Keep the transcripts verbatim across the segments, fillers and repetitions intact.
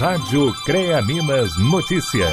Rádio Crea-Minas Notícias.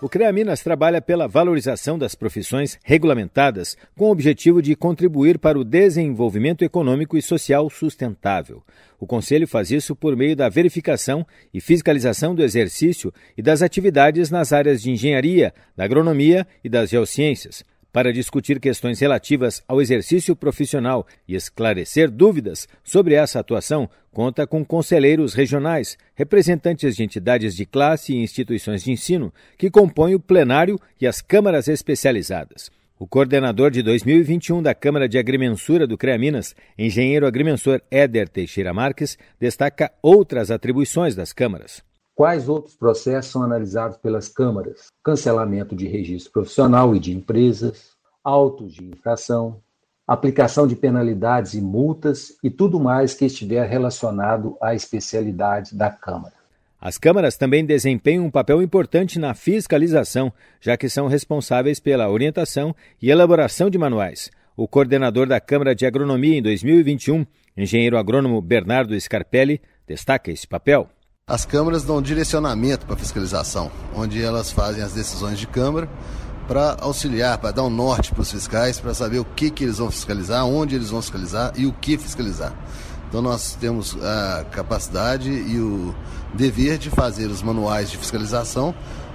O Crea-Minas trabalha pela valorização das profissões regulamentadas com o objetivo de contribuir para o desenvolvimento econômico e social sustentável. O Conselho faz isso por meio da verificação e fiscalização do exercício e das atividades nas áreas de engenharia, da agronomia e das geociências. Para discutir questões relativas ao exercício profissional e esclarecer dúvidas sobre essa atuação, conta com conselheiros regionais, representantes de entidades de classe e instituições de ensino, que compõem o plenário e as câmaras especializadas. O coordenador de dois mil e vinte e um da Câmara de Agrimensura do Crea-Minas, engenheiro agrimensor Éder Teixeira Marques, destaca outras atribuições das câmaras. Quais outros processos são analisados pelas câmaras? Cancelamento de registro profissional e de empresas, autos de infração, aplicação de penalidades e multas e tudo mais que estiver relacionado à especialidade da Câmara. As câmaras também desempenham um papel importante na fiscalização, já que são responsáveis pela orientação e elaboração de manuais. O coordenador da Câmara de Agronomia em dois mil e vinte e um, engenheiro agrônomo Bernardo Scarpelli, destaca esse papel. As câmaras dão direcionamento para a fiscalização, onde elas fazem as decisões de câmara para auxiliar, para dar um norte para os fiscais, para saber o que, que eles vão fiscalizar, onde eles vão fiscalizar e o que fiscalizar. Então nós temos a capacidade e o dever de fazer os manuais de fiscalização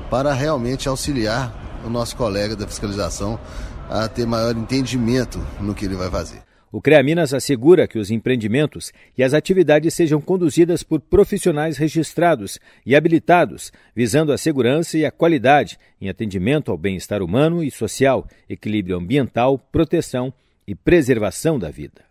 para realmente auxiliar o nosso colega da fiscalização a ter maior entendimento no que ele vai fazer. O Crea-Minas assegura que os empreendimentos e as atividades sejam conduzidas por profissionais registrados e habilitados, visando a segurança e a qualidade em atendimento ao bem-estar humano e social, equilíbrio ambiental, proteção e preservação da vida.